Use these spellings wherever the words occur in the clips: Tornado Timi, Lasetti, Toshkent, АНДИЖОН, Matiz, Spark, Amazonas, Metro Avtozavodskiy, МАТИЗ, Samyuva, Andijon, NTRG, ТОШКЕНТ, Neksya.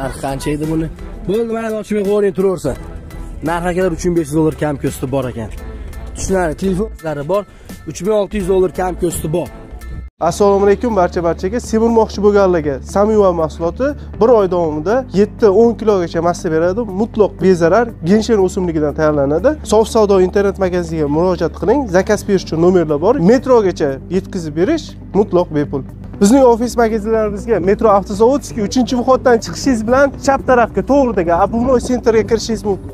Narxi qancha edi buni? Bo'ldi, mana ochmay qo'yib turaversan. Narxi akalar $3500 kam ko'sti bor ekan. Tushunarli, telefonlari bor. $3600 kam ko'sti bor. Assalomu alaykum barcha-barchaga. Semirmoqchi bo'lganlarga Samyuva mahsuloti 1 oy davomida 7-10 kilogacha massa beradi. Mutlaq bezarar ginshen o'simligidan tayyorlanadi. Sof savdo internet magazinga murojaat qiling. Zakaz berish uchun nomerlar bor. Metrogacha yetkazib berish mutlaq bepul. Bizning ofis magazinlarimizga Metro Avtozavodskiy 3-vxoddan chiqishingiz bilan chap tarafga to'g'ridagi Abulnoy sentriga kirishingiz mumkin.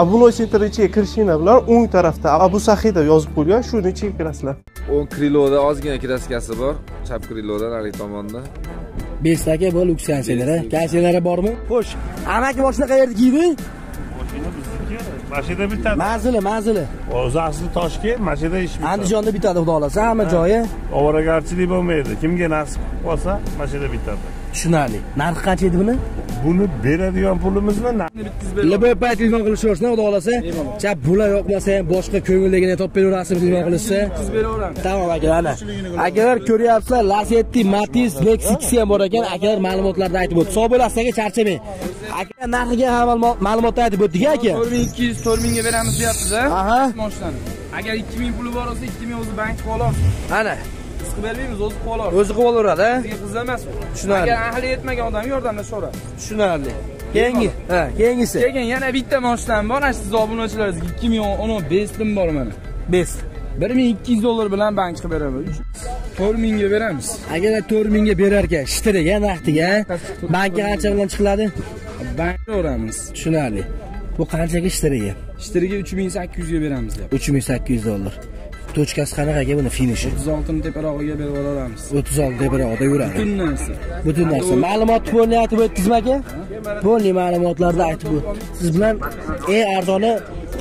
Abulnoy sentri ichiga kirishinglar bilan o'ng tarafda Abu Sahida yozib qo'ygan, shuni ichiga kirasizlar. O'ng kriloda ozgina kraskasi bor, chap krilodan ali tomonda. 5 taka bo'l uksanchilar, kasselari bormi? Xo'sh, amaki boshqa qayerda kiydi? Mashina bizniki. Mashina bitadi. Manzili. O'zasi Toshkent, mashina ish bitadi. Andijonda bitadi, xudo xolasa, hamma joyi. Ovoragarchilik bo'lmaydi. Kimga nasib bo'lsa, mashina bitadi. Tushunarli. Narxi qancha edi buni? Buni beradigan pulimizmi? LBP telefon qilishaversin, xudo xolasa. Chap bular yoqmasa ham boshqa ko'ngildagini topib beraverasiz, telefon qilsa. Tamom akalar. Akalar ko'ryapsizlar, Lasetti, Matiz, Neksya ham bor ekan. Akalar ma'lumotlarni aytib o'tdi. Sog' bo'lasizlarga charchamang. Akalar narxiga ham ma'lumotlar aytib o'tdik aka. 4200, 4000 ga beramiz deyapsiz-a? Aha. Agar 2000 puli bor bo'lsa, 2000 o'zi bankka qo'yib. Ana. Qilmaymiz, o'zi qolar. O'zi qo'lib oladi, ha? Sizga qiz emas. Tushunarli. Agar ahli yetmagan odam yordamlashib oladi. Tushunarli. Keyingisi. Keyin yana bitta mashinadan bor. Ana siz obunachilaringizga 2015 dim bor mana. 5. $1200 bilan bank chiqib beramiz. 4000 ga beramiz. Agar 4000 ga berar ekan, shitiriga, yana vaqtiga, bankka qancha bilan chiqiladi? Bankka o'ramiz. Tushunarli. Bu qanchaga shitiriga? Shitiriga 3800 ga beramiz deyapti. $3800. Tochkasi qanaqaga buni finishi? 36 ni teparog'iga berib olamiz. 36 teparog'ida yuradi. Butun narsa. Ma'lumot to'liq aytib o'tdingizmi aka? To'liq ma'lumotlarni aytib o'tdingiz. Siz bilan eng arzoni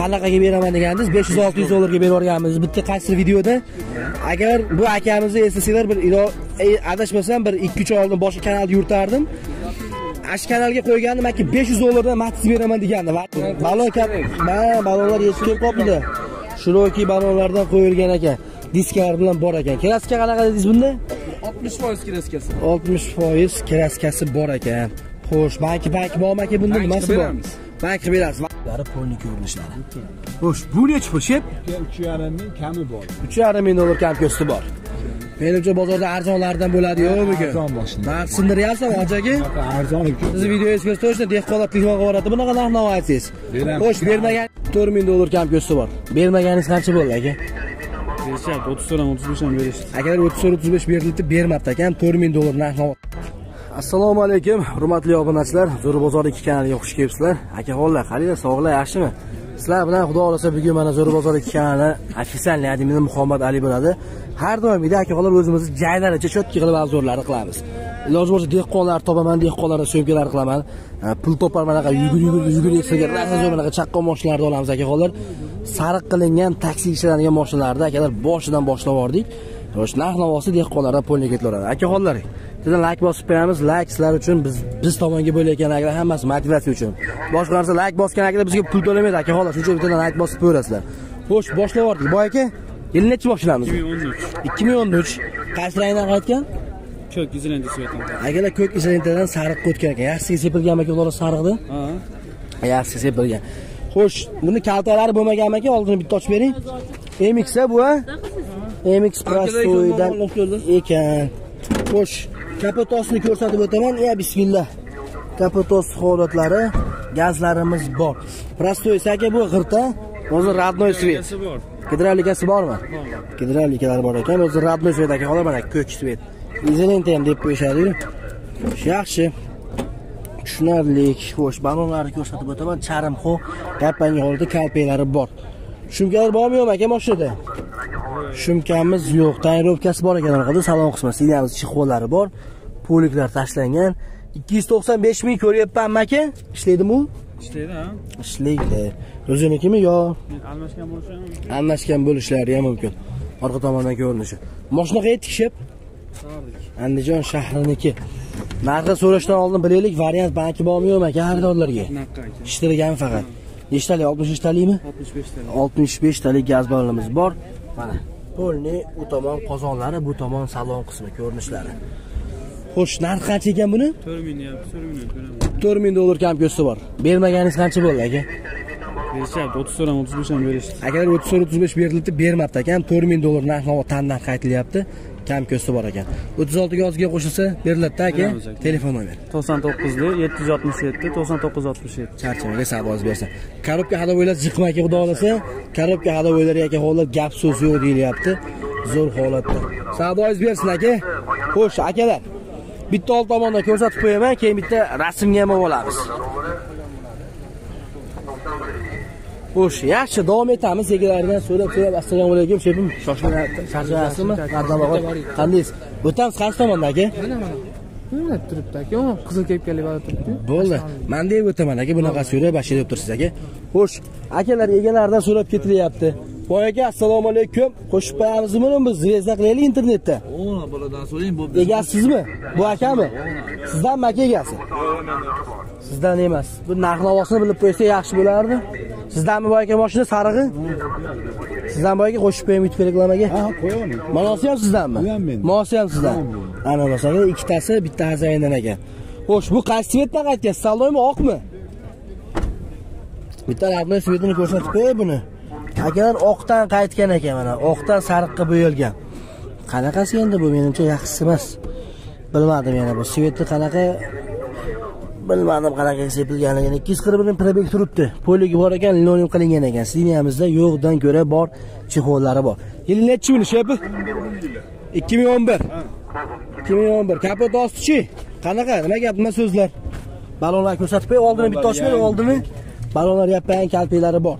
qanaqaga beraman degandingiz, $500-600 ga berib yuborganmiz. Bitta qaysi videoda agar bu akamizni eslasanglar, bir adashmasam bir 2-3 oldin boshqa kanalda yurtardim. Ash kanalga qo'ygandim, aka $500 dan matiz beraman degandim. Balonlar yetib kelib qoldi. Shiroki balonlardan qo'yilgan ekan. Disklar bilan bor ekan. Kraska qanaqa dedingiz bunda? 60% kraskasi. 60% kraskasi bor ekan. Xo'sh, bank bormi aka bunda? Nimasi bor? Bank berasiz. Bari polni ko'rinishlari. Xo'sh, bu nechchi pul shep? 3,5 ming kami bor. $3,500 kam ko'sti bor. Menimcha bozorda arzonlardan bo'ladi yo'q bugun. Arzon boshini. Ba'zi sindiryapsan ojaga? Arzon ekan. Siz videoyingiz to'shda dehqonlar telefon qilyapti. Bunaqa narxni aytasiz. Xo'sh, bermagan $4000 kam ko'sti bor. Bermaganingiz qancha bo'ldi aka? 30-35 ham berishdi. Agar 30-35 berilib bermabdi ekan, $4000 narxni. Assalomu alaykum, hurmatli obunachilar. Zo'r bozor 2 kanaliga xush kelibsizlar. Akaxonlar, qalinglar, sog'lar, yaxshimi? Sizlar bilan xudo xolasa bugun mana Zo'r bozor 2 kanali ofitsialni admini Muhammad Ali bo'ladi. Har doimgidek akaxonlar o'zimizni joylaricha chotki qilib avzorlarni qilamiz. Iloji bo'lsa dehqonlar topaman, dehqonlarga so'mkalar qilaman. Pul topar mana yugur eksaga rasa zo'r mana chaqqon mashinalarni olamiz akaxonlar. Sariq qilingan taksi ishlanadigan mashinalarni akalar boshidan boshlab bordik. Xo'sh, narx-navosi dehqonlardan polni ketlaveradi. Akaxonlar, sizdan like bosib qo'yamiz. Like sizlar uchun biz tomonga bo'layotganlar hammasi motivatsiya uchun. Boshqa narsa like bosgan akalar bizga pul to'lamaydi akaxonlar. Shuncha bittadan like bosib qo'yasizlar. Xo'sh, boshlab bordik. Boy aka, yil nechi boshlanamiz? 2013. Qaysi rangdan qaytgan? Ko'k izlandi svetdan. Agarlar ko'k izlandadan sariq o'tgan ekan. Yaxshi sepilganmi aka ular sariqdi? Ha. Yaxshi sepilgan. Xo'sh, buni kaltalari bo'lmaganmi aka? Oldini bitta ochib bering. MX a bu? MX prostoydan ekan. Xo'sh, kapotosini ko'rsatib o'taman. Ya bismillah. Kapotos holatlari, gazlarimiz bor. Prostoy aka bu g'irta, o'zi radnoy svet. Gidrolikasi bormi? Gidrolikalari bor ekan. O'zi radnoy svet aka, xolos mana ko'k svet. Izolenta ham deb qo'yishadi. Yaxshi. Tushunarli. Xo'sh, balonlarni ko'rsatib o'taman. Charim xo, yapang holda kalpeylari bor. Shumkalar bormi yo'qmi aka mashinada? Shumkamiz yo'q. Tayyorlovkasi bor ekan orqada. Salon qismi, silyamiz chixvolari bor. Poliklar tashlangan. 295 ming ko'ryapman aka. Ishlaydimi u? Ishlaydi, ha? Ishlaydi. O'zinikimi yo? Almashgan bo'lishlari ham mumkin. Orqa tomondan ko'rinishi. Mashinaga yetkishib Andijon shahriniki. Narxni so'rashdan oldin bilaylik, variant banki bormi yo'qmi aka xaridorlarga? Ishtirgan faqat. Nechtalik? 63 talikmi? 65 talik. 65 talik gaz balonimiz bor. Mana polni u tomon qozonlari, bu tomon salon qismi ko'rinishlari. Hoş, narx qancha ekan buni? 4000 dolar kam ko'sti bor. Bermaganingiz qancha bo'ldi aka? Berishadi, 30 so'ram, 35 ham berishdi. Agar 30 so'ram, 35 berildi, bermabdi ekan, 4000 dolar narxi tandan qaytilyapti, kam ko'sti bor ekan. 36 ga ozga qo'shilsa beriladi aka. Telefon nomeri 99 767 99 67. Charchamaga savoz bersa. Karobka hadovoylar jiqma aka, xudo xolasa, karobka hadovoylari aka holat gap so'z yo'q deyilyapti. Zo'r holatda. Savoz bersin aka. Xo'sh akalar. Bitta old tomondan ko'rsatib qo'yaman, keyin bitta rasmga ham olamiz. Xo'sh, yaxshi davom etamiz. Egalardan so'rab, assalomu alaykum, shefim. Shoshmayapsizmi? Qandaysiz? O'tamiz qaysi tomondan aka? Mana turibdi aka. Qizil kepkali bo'lib turibdi. Bo'ldi. Men deb o'taman aka, bunaqasi yo'q, bashida yurib tursiz aka. Xo'sh, akalar egalardan so'rab ketilyapti. Boy aka, assalomu alaykum. Qo'shib qo'yamizmi biz? Rezna qilaylik internetda. O'g'lon boladan so'rang, bo'pti. Egasizmi? Bu akami? Sizdanmi aka egasi? Sizdan emas. Bu narx navosini bilib qo'ysa yaxshi bo'lardi. Sizdanmi boy aka mashina sarig'i? Sizdan boy aka qo'shib qo'yib yutib reklamaga. Ha, qo'yaman. Manosi ham sizdanmi? Manosi ham sizdan. Ana masalan, ikkitasi bitta hazayndan aka. Xo'sh, bu qaysi svetdan qaytgan? Salloymi, oqmi? Bitta raqamli svetini ko'rsatib qo'y buni. Akalar oqdan qaytgan ekan mana, oqdan sariqqa bo'yalgan. Qanaqasi endi bu menimcha yaxshisi emas. Bilmadim yana bu svetni qanaqa bilmadim qanaqa sepilganligini. 241 probek turibdi. Poligi bor ekan, linoleum qilingan ekan. Sizniyamizda yo'qdan ko'ra bor chexollari bor. Yili nechi buni shepi? 2011. 2011. Kapot ostichi. Qanaqa? Nima gap, nima so'zlar? Balonlar ko'rsatib qo'y, oldini bitta ochmay, oldimi? Balonlar yapang, kalpeklari bor.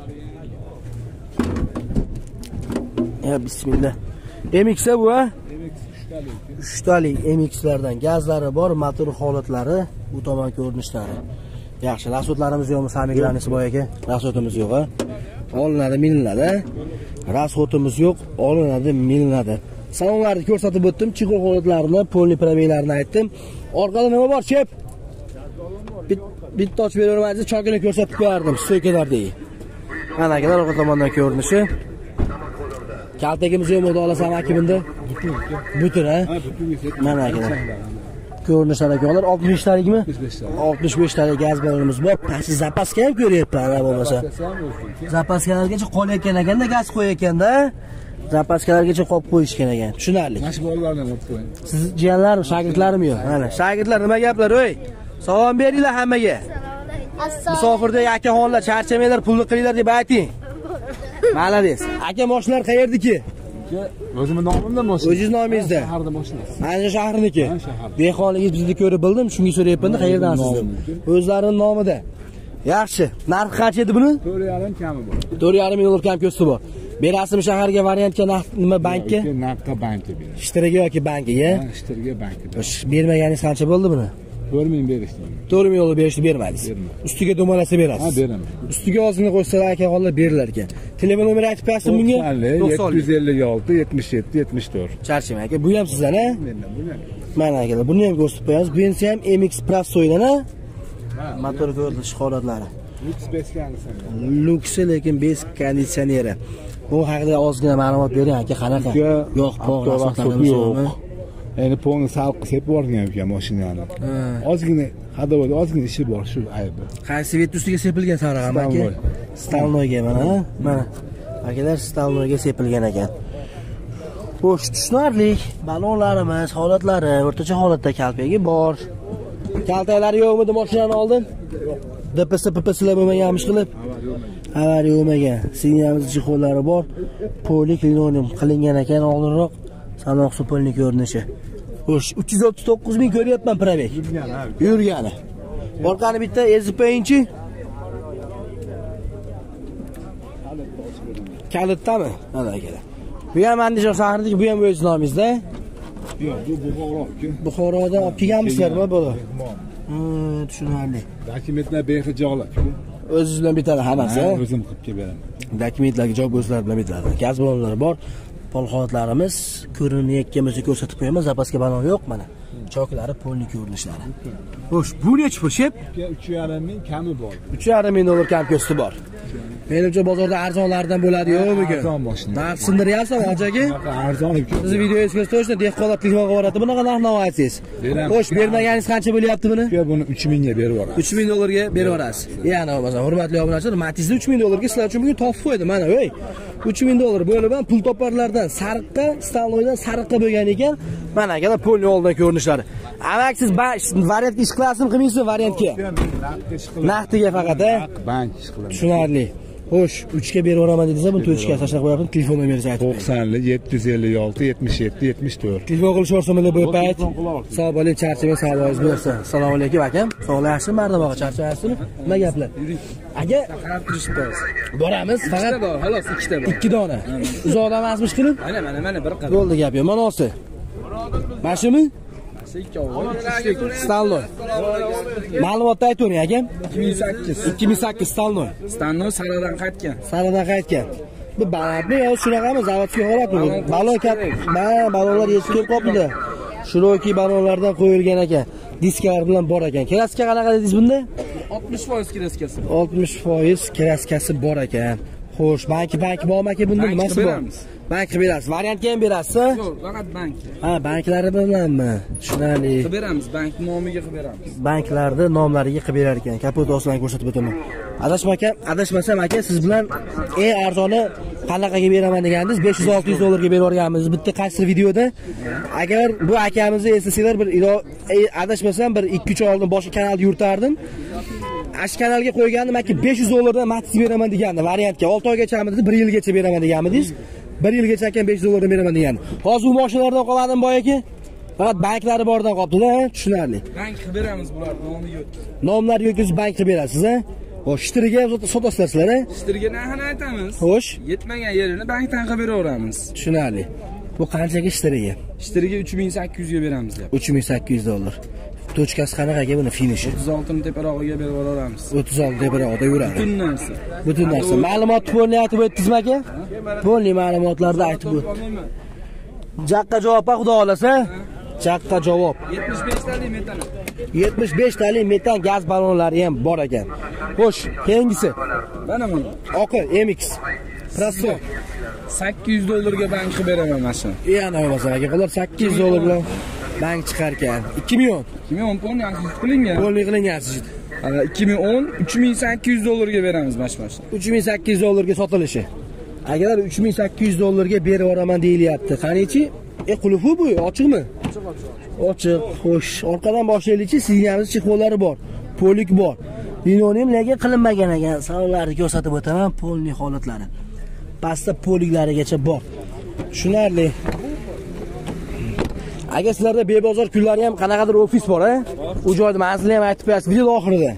Ya bismillah. MX'e bu ha? MX 3 talik MX'lerden gazları var, motor holatları, bu tomon ko'rinishlari. Yaxshi, rasxodlarimiz yo'qmi, samiglarimiz bor aka? Rasxodimiz yo'q ha? Olinadi, milinadi. Rasxodimiz yo'q, olinadi, milinadi. Salonlarni ko'rsatib o'tdim, chiqo holatlarini, polni probeklarini aytdim. Orqada nima bor, chep? Bitta ochib beravermaysiz, chokini ko'rsatib qo'yardim, stoykalardagi. Mana akalar orqa tomondan ko'rinishi. Kaltakimiz yo'q, olasan aka bunda. Butun ha? Mana aka. Ko'rinishlar akalar 65 talikmi? 65 talik gaz balonimiz bor. Pasti zapaska ham ko'ryapman, ana bo'lmasa. Zapaskalargacha qolayotgan ekanda gaz qo'yayotganda, zapaskalargacha qolib qo'yishgan ekan. Tushunarli. Mana shu bolalarni olib qo'ying. Siz jiyanlarmi, shogirdlarim yo'q? Mana, shogirdlar nima gaplar, o'y? Salom beringlar hammaga. Musofirdagi akaxonlar, charchamanglar, pulni qilinglar deb ayting. Malades. Aka mashinalar qayerdiki? O'zimning nomimda mashina. O'zingiz nomingizda. Shaharda mashinasi. Mana shahriniki. Dehqonligingiz bizni ko'rib bildim, shunga so'rayapman, qayerdansiz deb. O'zlarining nomida. Yaxshi. Narxi qancha edi buni? 4,5 kami bor. 4,5 ming dollar kam ko'sti bor. Berasizmi shaharga variantga narx nima bankka? Narxqa bankka beradi. Ishtiragi yoki bankiga? Ishtiragi bankda. Bermaganingiz qancha bo'ldi buni? 4,000 berishdi. 4,000 dollar berishdi, bermadingiz. Ustiga do'malasa berasiz. Ha, beraman. Ustiga ozgina qo'ysalar akalar berilar ekan. Telefon nomeri aytib berasiz bunga? 756 77 74. Charchimang aka, bu ham sizdan a? Mendan bu ham. Mana akalar, buni ham ko'rsatib qo'yamiz. Bunisi ham MX Plus so'ydan a? Motor ko'rinishi holatlari. Lux konditsioneri. Lux lekin 5 konditsioneri. Bu haqida ozgina ma'lumot bering aka, qanaqa? Yo'q, bog'lashmoqdan yo'q. Endi polni salqi sepib yuborgan ekan mashinani. Ozgina hadovoda ozgina ishi bor shu aybi. Qaysi svet ustiga sepilgan sarig'am aka? Stalnoyga mana. Mana. Akalar stalnoyga sepilgan ekan. Xo'sh, tushunarli. Balonlarimiz, holatlari, o'rtacha holatda kalpagi bor. Kaltaklari yo'qmidi mashinani oldin? Yo'q. DPS, PPSlar bo'lmaganmish qilib. Avariya bo'lmagan. Signalimiz jixonlari bor. Polik linoleum qilingan ekan oldinroq. Sanoqsi polni ko'rinishi. Xo'sh, 339 ming ko'ryapman probek. Yurgani. Orqani bitta ezib qo'yingchi. Kalitdami? Mana akalar. Bu ham ANDIJON shahridagi, bu ham o'z nomingizda? Yo'q, bu Buxoroki. Buxorodan olib kelganmisizlarmi bular? Tushunarli. Dokumentlar bexijolak-ku. O'zingiz bilan bitadi hammasi. O'zim qilib beraman. Dokumentlarga javob o'zlar bilan bitadi. Gaz ballonlari bor. Pol holatlarimiz ko'rinayotgan bo'lsa ko'rsatib qo'yaman, zapaska balon yo'q mana. Choklari polni ko'rinishlari. Xo'sh, bu nechta pul shep? 3,5 ming kami bor. 3,5 ming dollar kam ko'sti bor. Benimce bozorda arzonlardan bo'ladi yo'q bugun. Arzon boshini. Nima sindiryapsan hojagi? Arzon ekan. Siz videoyingiz to'shda dehqonchilikka boryapti. Bunaqa narxni aytasiz. Xo'sh, bermaganingiz qancha bo'lyapti buni? Yo, buni 3000 ga berib yuborasiz. 3000 dollarga berib yuborasiz. Ya'ni masalan, hurmatli obunachilar, MATIZ'ni 3000 dollarga sizlar uchun bugun topib qo'ydi. Mana, ey, 3000 dollar bo'lib ham pul toparlardan sariqqa, Staloydan sariqqa bo'lgan ekan. Mana akalar polni oldidan ko'rinishlari. Amak siz variant ish qilasizmi, qilmaysizmi variantga? Naqdiga faqat, ha? Bank ish qilaman. Tushunarli. Hoş, 3'e bir oraman dediğinizde bunu 3'e saçlar koyarım, telefon numarası ayet. 90'lı, 756, 77, 74. Telefon kılışı olsun böyle bu payet. Sağ olayım, çerçeve sağ olayız bilirsin. Salamu aleyküm hakem. Sağ olayasın, merda bağa çerçevesini. Ne yapılar? Aga, boramız fakat 2 tane. Uzağdan azmış kılın. Aynen, bir kadar. Yolda yapıyorum, bana olsun. Başı mı? Stanoy. Ma'lumotni aytavering akam. 2008 Stanoy. Stanoy Saradan qaytgan. Bu balabmi yo shunaqami zavodga holatmi? Balokat, balolar yetib qolibdi. Shiroki balolardan qo'yilgan ekan. Disklar bilan bor ekan. Kraska qanaqa dedingiz bunda? 60% kraskasi. 60% kraskasi bor ekan. Xo'sh, bank bormaki bunda nimasi bor? Bank qilib berasiz. Variantga ham berasiz? Yo'q, faqat bank. Ha, banklari bilanmi? Tushunarli. Qilib beramiz, bank nomiga qilib beramiz. Banklarni nomlariga qilib berar ekan. Kapot ostidan ko'rsatib o'taman. Adashmasam aka, siz bilan eng arzoni qanaqaga beraman degandingiz, 500-600 dollarga berib yuborganmiz. Bitta qaysi videoda. Agar bu akamizni eslasanglar, bir adashmasam bir 2-3 oldin boshqa kanalda yurtardim. Ash kanalga qo'ygandim, aka 500 dollardan MATIZ beraman degandi. Variantga 6 oygacha dedi, 1 yilgacha beraman degandingiz. 1 yilgacha ekan 500 dollardan beraman degan. Hozir u mashinalardan qoladimi boyaki? Faqat banklari bordan qolibdi-da, tushunarli. Bank qilib beramiz bular, nomiga o'tkazib. Nomlariga o'tkazib bank qilib berasiz, ha? Xo'sh, shtirga sotasizlar sizlar-a? Shtirga narxini aytamiz. Xo'sh, yetmagan yerini bankdan qilib beraveramiz. Tushunarli. Bu qanchaga shtirga? Shtirga 3800 ga beramiz, deyapti. 3800 dollar. To'chkasi qanaqaga buni finishi? 36 ni teparog'iga berib yuboramiz. 36 teparog'ida yuradi. Butun narsa. Ma'lumot to'liq aytib o'tdingizmi aka? To'liq ma'lumotlarni aytib o'tdim. Jaqqa javob ha, xudo xolasa. Jaqqa javob. 75 talik metan gaz ballonlari ham bor ekan. Xo'sh, keyingisi. Mana bu oq MX. Prosto 800 dollarga bank qilib beraman mashina. Yana bo'lmasa aka, ular 800 dollar bilan bank chiqarkan. 2 million. 2010 yaxshi qilingan. Qo'lni qilingan siz. 2010 3800 dollarga beramiz mashmasha. 3800 dollarga sotilishi. Agar 3800 dollarga berib yoraman deyilyapti. Qanichi? Qulfi bu, ochiqmi? Ochiq. Xo'sh, orqadan boshlaylikchi, signalimiz chexollari bor. Polik bor. Linonim nega qilinmagan ekan? Savollarni ko'rsatib o'taman, polni holatlari. Pastda poliklarigacha bor. Tushunarli. Agar sizlarda bebozor kunlari ham qanaqadir ofis bor, ha? U joyda manzilni ham aytib berasiz video oxirida.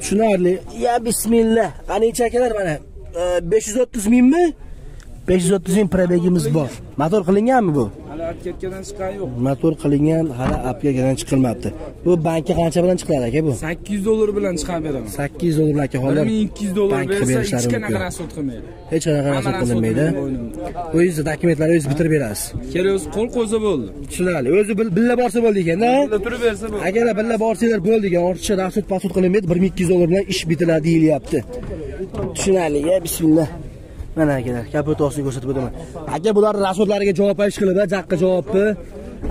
Tushunarli. Ya bismillah. Qancha akalar mana 530 mingmi? 530 ming probegimiz bor. Motor qilinganmi bu? Hali apkagadan chiqqan yo'q. Motor qilingan, hali apkagadan chiqilmabdi. Bu bankka qancha bilan chiqadi aka bu? 800 dollar bilan chiqarib beraman. 800 dollar aka hozir 1200 dollar bersa hech qanaqa rasxod qilmaydi. Hech qanaqa rasxod qilinmaydi. O'zingiz dokumentlarni o'zingiz bitirib berasiz. Kerak qo'l qo'zi bo'ldi. Tushunarli. O'zi billa borsa bo'ldi ekan-da. Billa turib bersa bo'ldi. Agar billa borsanglar bo'ldi ekan, ortiqcha rasxod qilinmaydi. 1200 dollar bilan ish bitiladi deyilyapti. Tushunarli. Ya bismillah. Mana akalar, kapot ostini ko'rsatib o'taman. Aka, bular rasxodlariga javob aytish qilib, jaqqa javobni.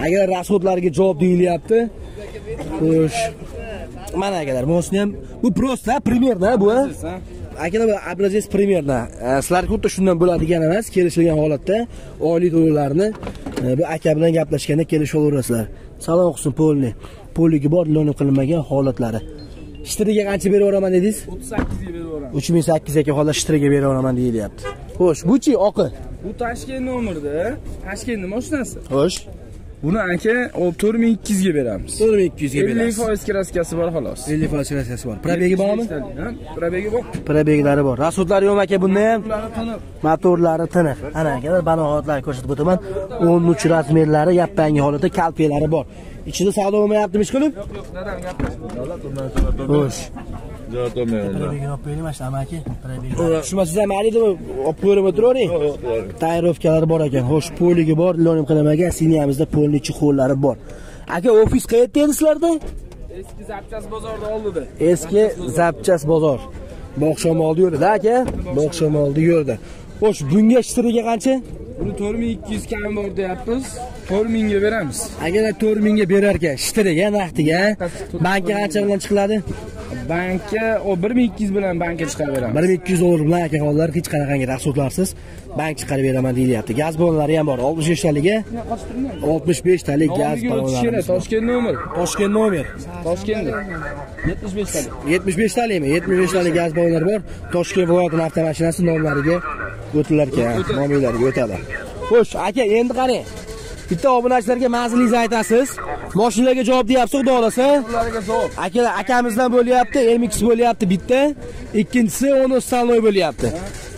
Agar rasxodlariga javob deyilyapti. Xo'sh. Mana akalar, buni ham bu prosta, primerda bu. Akalar, bu obrazes primerda. Sizlar xuddi shundan bo'ladigan emas, kelishilgan holatda oliy to'lovlarni bu aka bilan gaplashganda kelishaverasizlar. Salom qilsin polni. Poligi bor, lo'ni qilinmagan holatlari. Shtirga qancha berib yoraman dedingiz? 38 ga berib yoraman. 3800 aka hozir shtirga berib yoraman deyilyapti. Xo'sh, bu-chi oqi? Bu Toshkent nomerida. Toshkent nima oshnasi? Xo'sh. Buni aka 4200 ga beramiz. 4200 ga beramiz. 50% kraskasi bor xolos. 50% kraskasi bor. Probegi bormi? Probegi bor. Probeglari bor. Rasxodlari yo'q aka bunda ham. Motorlari tiniq. Ana akalar, banoatlarni ko'rsatib o'taman. 13 razmerlari, yappangi holatda kalpelari bor. İçinde sağda olmayaptım iş kılıp? Yok, neden yapmasın? Hoş. Cevap olmayalım. Prebegin hoppeyelim açtı ama ki. Şuna size mali de mi? Hoppeyelim oturuyor ne? Yok. Tayir öfkeleri bor eken. Hoş, poligi bor. Lonim qilinmagan. Sinyamizda polni ichi qo'llari bor. Aka, ofis qayerda edisizlarda? Eski zapchas bozorda oldida. Eski zapchas bozor. Boqshamol deydi aka. Boqshamol deydi. Xo'sh, bunga shiriga qancha? Buni 4200 kam bor deyapmiz. 4000 ga beramiz. Agar 4000 ga berar ekan, shiriga vaqtiga. Bankka qancha bilan chiqiladi? Bankka 1200 bilan bankka chiqarib beramiz. 1200 dollar bilan aka xonlar hech qanaqangi rahsotlarsiz bank chiqarib beraman deyilyapti. Gaz ballonlari ham bor. 65 taliga 65 talik gaz ballonlari. Toshkent nomer. Toshkentda 75 talik. 75 talikmi? 75 talik gaz ballonlari bor. Toshkent viloyatining avtomashinasi nomlariga o'tilar ekan, nomlariga o'tadi. Xo'sh, aka endi qarang. Bitta obunachilarga manzilingizni aytasiz. Mashinalarga javob deyapsiz, xudo xolasa. Ularga javob. Aka akamizdan bo'lyapti, MX bo'lyapti bitta, ikkinchisi Ono Stanoy bo'lyapti.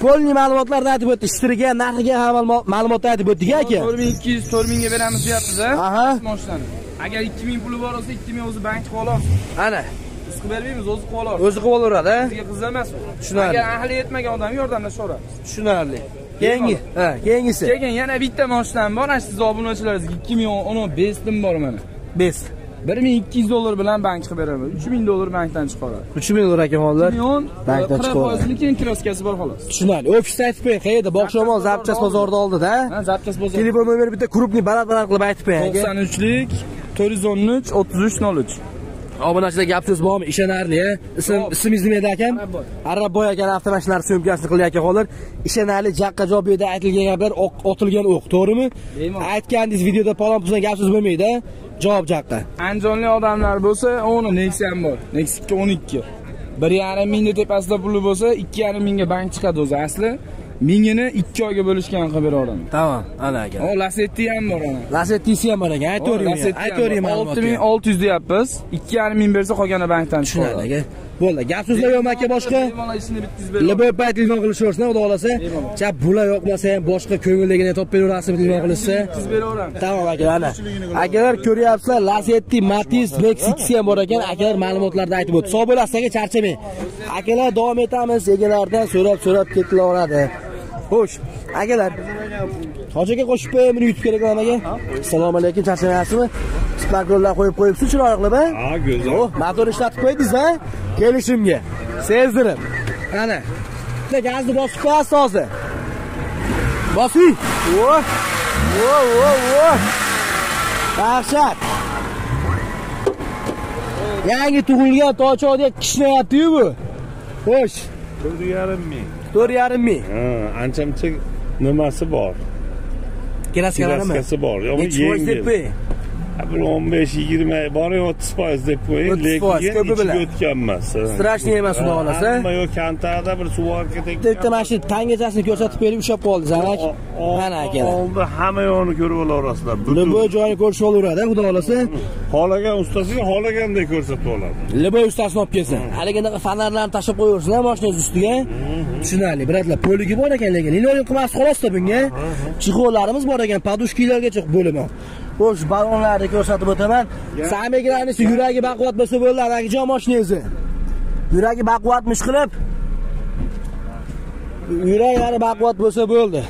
Polni ma'lumotlarni aytib o'tdik, shiriga, narxiga ham ma'lumotni aytib o'tdik aka. 4200, 4000 ga beramiz deyapsiz-a? Aha. Mashinani. Agar 2000 puli bor bo'lsa, 2000 o'zi bankka qo'yib. Ana. Biz bermaymiz, o'zi qo'yib olar. O'zi qo'yib olaradi-a? Sizga qiz emas. Tushunarli. Agar ahli yetmagan odam yordamlashoramiz. Tushunarli. Yangi, yangisi. Keyin yana bitta mashinam bor. Siz obunachilaringizga 2015 dim bor mana. 5. 1200 dollar bilan bank chiqib beraman. 3000 dollar bankdan chiqaradi. 3000 dollar akamonlar. Bankdan chiqaradi. 40% lik kroskasi bor xolos. Tushunarli. Ofisda aytib qo'y, qayerda? Boqshamol zapchas bozorida oldida. Ha, zapchas bozor. Telefon nomeri bitta krupniy barat qilib aytib qo'y. 93 lik 413 3303. Obunachilar gapsiz bormi? Ishonarli-a? Ismingiz nima edi akam? Arabboy aka avtomashinalar so'mkasini qilyapti xolar. Ishonarli, jaqqa javob berdi, aytilgan gaplar otilgan o'q, to'g'rimi? Aytganingiz videoda palon puldan gapsiz bo'lmaydi, javob jaqqa. Andijonlik odamlar bo'lsa, uni Neksya ham bor. Neksya 12. 1.5 mingda tepasida puli bo'lsa, 2.5 mingga bank chiqadi o'zi asli. Mingini 2 oyga bo'lishgan qilib beraman. Tamam, ana aka. O Lasetti ham bor ana. Lasettisi ham bor aka. Ayto'ring. 6600 deyapmiz. 2.5 ming bersa qolgani bankdan tushadi aka. Bo'ldi. Gap so'zlar yo'qmi aka boshqa? LBP telefon qilishaversin, xudo xolasa. Chap bular yo'qmasa ham boshqa ko'ngildagini topib beraverasiz, telefon qilishsa. Tamam aka, ana. Akalar ko'ryapsizlar, Lasetti, Matiz, Neksya ham bor ekan. Akalar ma'lumotlarni aytib o'tdi. Sog' bo'lasiz aka, charchamang. Akalar davom etamiz, egalardan so'rab ketilaveradi. Xo'sh, akalar. Hojiga qo'shib qo'yib, meni YouTube kanaliga aka. Assalomu alaykum, charchamayapsizmi? Spark rollar qo'yib-qo'yibsiz, chiroyli qilib, ha? Ha, go'zal. Oh, motor ishlatib qo'ydingiz, ha? Kelishimga. Sezdirib. Ana. Bitta gazni bosib qo'yasiz hozir. Bosing. Oh! Oh, oh, oh! Yaxshat. Yangi tug'ilgan tochoqdek kishnayapti-yu bu. Xo'sh. 4.5 ming. Ha, ancha nimasi bor. Kiraskasi bor. Yo'q, yengil. 15-20 bor, 30% deb qo'ying, lekin ko'p o'tganmas. Strashniy emas, xudo xolasa. Ammo yo kontakda bir suvorka tekdi. Bitta mashina tangachasini ko'rsatib berib ushlab qoldingiz, aka. Mana aka. Oldi hamma yo'ni ko'rib olaverasizlar. Bu joyni ko'rishib olaveradi, xudo xolasa. Xolagan ustasiga xolagandek ko'rsatib oladi. Liboy ustasini olib kelsin. Haligacha fonarlarni tashib qo'yaversin, mashinangiz ustiga. Tushunarli, biratlar, poligi bor ekan, lekin linoleum qilmasiz xolosda bunga. Chixollarimiz bor ekan, padushkalarga chiq bo'limi. Xo'sh, balonlarni ko'rsatib o'taman. Samirlarning yuragi baquvvat bo'lsa bo'ldi, akajon mashinangizni. Yuragi baquvvatmish qilib. Yuraklari baquvvat bo'lsa bo'ldi.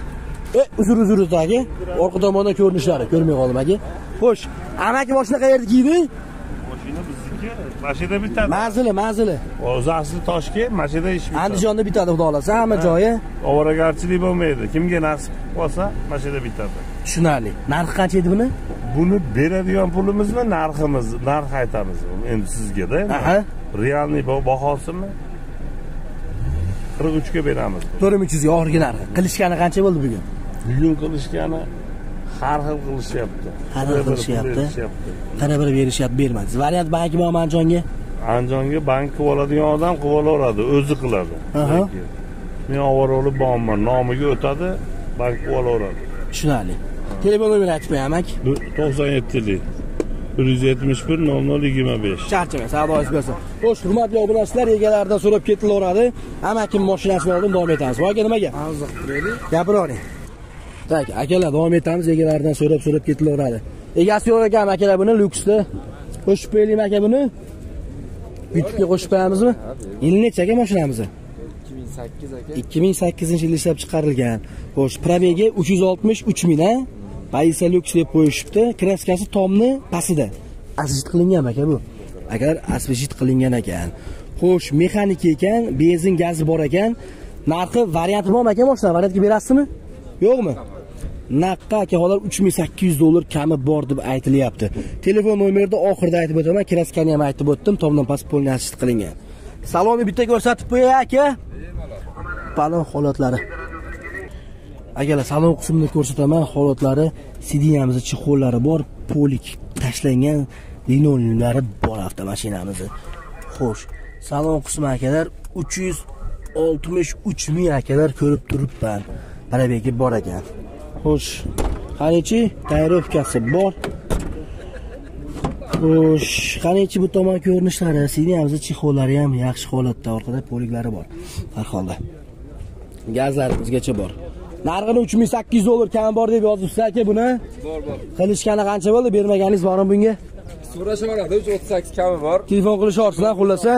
Uzr aka. Orqa tomondan ko'rinishlari ko'rmay qoldim aka. Xo'sh, amaki mashina qayerda kiydi? Mashina bizniki. Mashinada bitadi. Manzili. O'zi asli Toshkent, mashinada ish bitadi. Andijonda bitadi, xudo xolasa, hamma joyi. Ovoragarchilik bo'lmaydi. Kimga nasib bo'lsa, mashinada bitadi. Tushunarli. Narxi qancha edi buni? Buni beradigan pulimizmi, narx aytamiz endi sizga-da. Aha. Realniy bahosimi? 43 ga beramiz. 4300 ga oxirgi narxi. Qilishgani qancha bo'ldi bugun? Bugun qilishgani har xil qilishyapti. Har xil qilishyapti. Qana bir berishyapti, bermadi. Variant banki bormi Andijonga? Andijonga bank qilib oladigan odam qilib olaveradi, o'zi qiladi. Aha. Men ovora olib borman, nomiga o'tadi, bank qilib olaveradi. Tushunarli. Telefon nomerini aytmayman aka. 97 171 0025. Charchama, savdoingiz bo'lsin. Xo'sh, hurmatli obunachilar, egalaridan so'rab ketilaveradi. Amakim mashinasini oldim, davom etamiz. Voy aka, nimaga? Avzoq turaylik. Gapiravering. Tak, akalar davom etamiz, egalaridan so'rab ketilaveradi. Egasi yo'q ekan akalar buni lyuksda qo'shib qo'yaylik aka buni. YouTube'ga qo'shib qo'yamizmi? Yil necha aka mashinamiz? 2008 aka. 2008-yilda ishlab chiqarilgan. Xo'sh, probegi 363 ming, ha? Paisa lyuks deb qo'yishibdi. Kraskasi tomni pastida. Asvejit qilingan aka bu. Agar asvejit qilingan ekan, Xo'sh, mexanika ekan, benzin gazi bor ekan. Narxi variant bormi aka mashina? Variantga berasizmi? Yo'qmi? Naqqa aka hozir $3800 kami bor deb aytilyapti. Telefon nomerida oxirida aytib o'taman, kraskani ham aytib o'tdim, tomdan pasport nasht qilingan. Salomni bitta ko'rsatib qo'y aka. Palon holatlari. Agalar salon qismini ko'rsataman, holatlari, sidiyamiz, chexollari bor, polik tashlangan linolumlari bor avtomashinamiz. Xo'sh, salon qismi akalar 363 ming akalar ko'rib turibman. Parabeki bor ekan. Xo'sh, qanichi tayyorlikasi bor. Xo'sh, qanichi bu tomon ko'rinishlari, siniyamiz, chexollari ham yaxshi holatda, orqada poliklari bor. Har holda. Gazlarimizgacha bor. Narxini $3800 kam bor deb yozibsiz aka buni? Bor. Qilishgani qancha bo'ldi? Bermaganingiz bormi bunga? So'rashaveradi, 38 kami bor. Telefon qilisharsizlar, xullasa.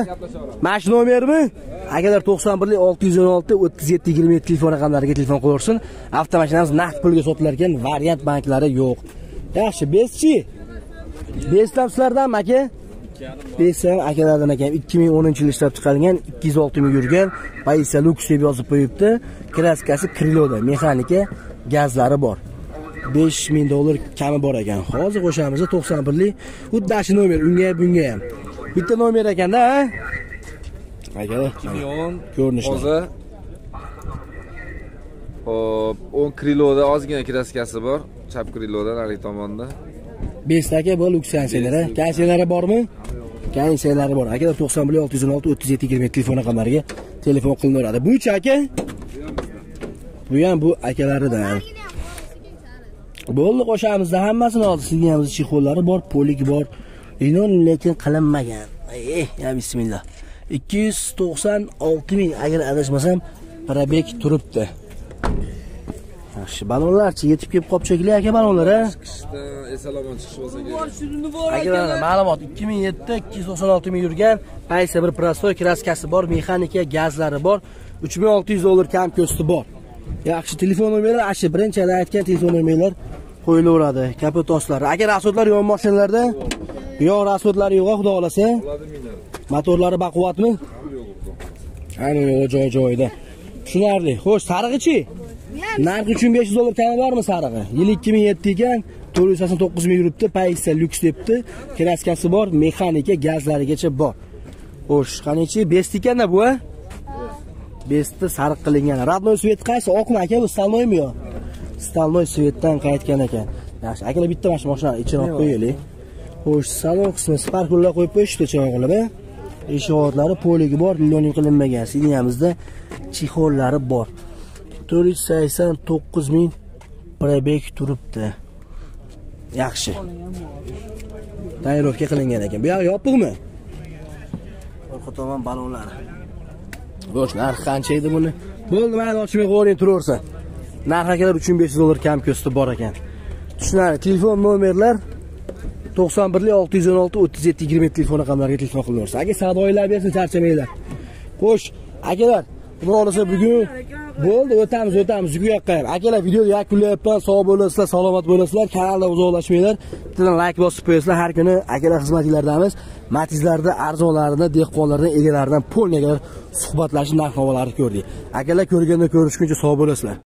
Mashina nomermi? Agalar 91 316 37 27 telefon raqamlariga telefon qilaversin. Avtomashinamiz naqd pulga sotilar ekan, variant banklari yo'q. Yaxshi, bezchi. Bezlab sizlardan aka. 5 akalardan ekan, 2010-yil ishlab chiqarilgan, 206 ming yurgan, Polisa Lux deb yozib qo'yibdi. Kraskasi kriloda, mexanika, gazlari bor. $5000 kami bor ekan. Hozir qo'shamiz 91lik xuddashi nomer, unga ham bunga ham. Bitta nomer ekanda, ha? Akalar, ko'rinishi. Hozir hop, 10 kriloda ozgina kraskasi bor, chap kriloda, narigi tomonda. 5 taka bu Lux sanksiyalari. Kanselari bormi? Kanselari bor. Akalar 91 616 37 27 telefon raqamlariga telefon qilinaveradi. Bu uch aka. Bu ham bu akalaridan. Bo'ldi, qo'shamizda hammasini oldi. Siniyamiz, chexollari bor, polik bor. Inon lekin qilinmagan. Ya bismillah. 296 ming agar adashmasam probek turibdi. Yaxshi, balonlarchi yetib kelib qopchaklar aka, balonlar a? Chiqishdan esalomon chiqish bo'lsa kerak. Aka, ma'lumot 2007 296 ming yurgan, Polisa bir prostoy, kraskasi bor, mexanika, gazlari bor, $3600 kam ko'sti bor. Yaxshi, telefon nomerlari ashi birinchida aytgan telefon nomerlar qo'yilaveradi. Kapotoshlari. Aka, rasodlar yo'q mashinalarda? Yo'q, rasodlar yo'q, xudo xolasa. Motorlari baquvvatmi? Yo'q. Yo'q, joy-joyida. Tushunarli. Xo'sh, sarig'ichi? Narxi $3500 tani bormi sarig'i? Yil 2007 ekan, 489 ming yuribdi, Polisa Lux debdi. Kraskasi bor, mexanika, gazlarigacha bor. Xo'sh, qanichi? 5 ekanda bu, a? 5ta sariq qilingan. Radnoy svet qaysi? Oqmi aka, bu stalnoymi yo? Stalnoy svetdan qaytgan ekan. Yaxshi, akalar bitta mashinani ichroq qo'yaylik. Xo'sh, salon qismi Spark ular qo'yib qo'yishdi chog'lari. Eshovatlari poligi bor, liloning qilinmagan. Sidiyamizda chexollari bor. 489 ming probek turibdi. Yaxshi. Tayyorlikka qilingan ekan. Bu yo'q, yopiqmi? Orqa tomon balonlari. Bo'sh, narxi qancha edi buni? Bo'ldi, mana ochmay qo'ying turaversa. Narxi akalar $3500 kam ko'sti bor ekan. Tushunarli. Telefon nomerlar 91 616 37 27 telefon raqamlariga telefon qilaversa. Aka savdoylar bersin, charchamanglar. Xo'sh, akalar, xudo xolasa bugun bo'ldi, o'tamiz bu yoqqa. Akalar, videoni yakunlayapman. Sog' bo'lasizlar, salomat bo'lasizlar. Kanaldan uzoqlashmanglar. Bittadan like bosib qo'yasizlar. Har kuni akalar xizmatlaringizdamiz. Matizlarda arzonlarini, dehqonlardan, egalaridan, polniyagalar suhbatlashib narx-navolarni ko'rdik. Akalar, ko'rganda ko'rishguncha sog' bo'lasizlar.